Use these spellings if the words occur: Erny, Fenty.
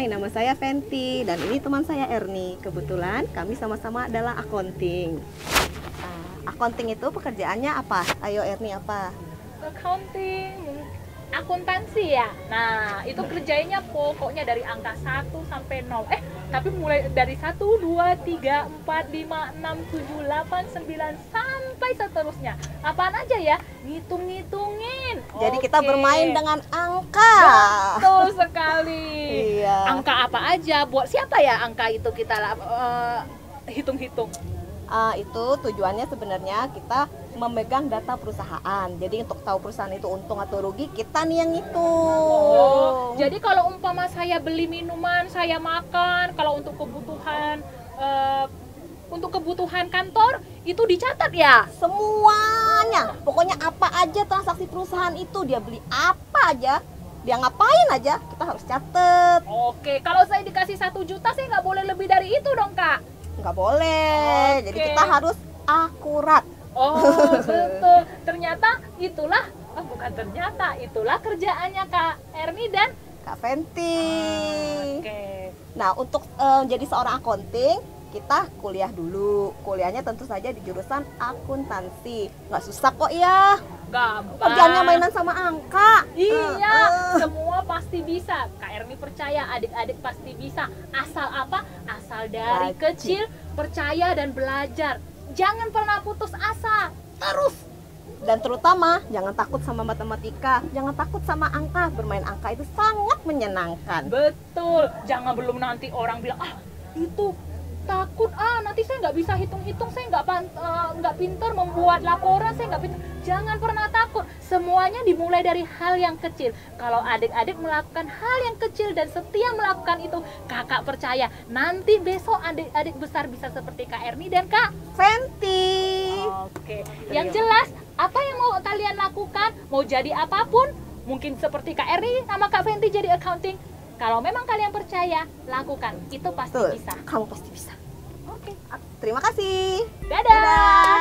Hai, nama saya Fenty dan ini teman saya Erny. Kebetulan kami sama-sama adalah accounting. Accounting itu pekerjaannya apa? Ayo Erny, apa? Accounting, akuntansi ya? Nah, itu kerjainnya pokoknya dari angka 1 sampai 0. Tapi mulai dari 1, 2, 3, 4, 5, 6, 7, 8, 9, sampai seterusnya. Apaan aja ya? Ngitung-ngitungin. Jadi kita bermain dengan angka. Betul sekali. Iya. Angka apa aja? Buat siapa ya angka itu kita hitung-hitung? Itu tujuannya sebenarnya kita memegang data perusahaan. Jadi untuk tahu perusahaan itu untung atau rugi, kita nih yang ngitung. Oh, jadi kalau umpama saya beli minuman, saya makan, kalau untuk kebutuhan kantor itu dicatat ya? Semuanya. Pokoknya apa aja transaksi perusahaan itu, dia beli apa aja, dia ngapain aja, kita harus catat. Oke, kalau saya dikasih 1 juta, saya nggak boleh lebih dari itu dong, Kak? Nggak boleh, jadi kita harus akurat. Oh, betul. Itulah kerjaannya Kak Erny dan Kak Fenty. Nah, untuk jadi seorang accounting, kita kuliah dulu. Kuliahnya tentu saja di jurusan akuntansi. Nggak susah kok ya. Gampang. Kerjaannya mainan sama angka. Iya, semua pasti bisa. Kak Erny percaya, adik-adik pasti bisa. Asal apa? Asal dari kecil percaya dan belajar. Jangan pernah putus asa. Terus. Dan terutama jangan takut sama matematika, jangan takut sama angka. Bermain angka itu sangat menyenangkan. Betul. Jangan belum nanti orang bilang, "Ah, itu takut, nanti saya nggak bisa hitung-hitung, saya nggak pintar membuat laporan, saya nggak pintar." Jangan pernah takut, semuanya dimulai dari hal yang kecil. Kalau adik-adik melakukan hal yang kecil dan setia melakukan itu, kakak percaya nanti besok adik-adik besar bisa seperti Kak Erny dan Kak Fenty. Oke, yang jelas apa yang mau kalian lakukan, mau jadi apapun, mungkin seperti Kak Erny sama Kak Fenty jadi accounting. Kalau memang kalian percaya, lakukan. Itu pasti bisa. Kamu pasti bisa. Oke. Terima kasih. Dadah.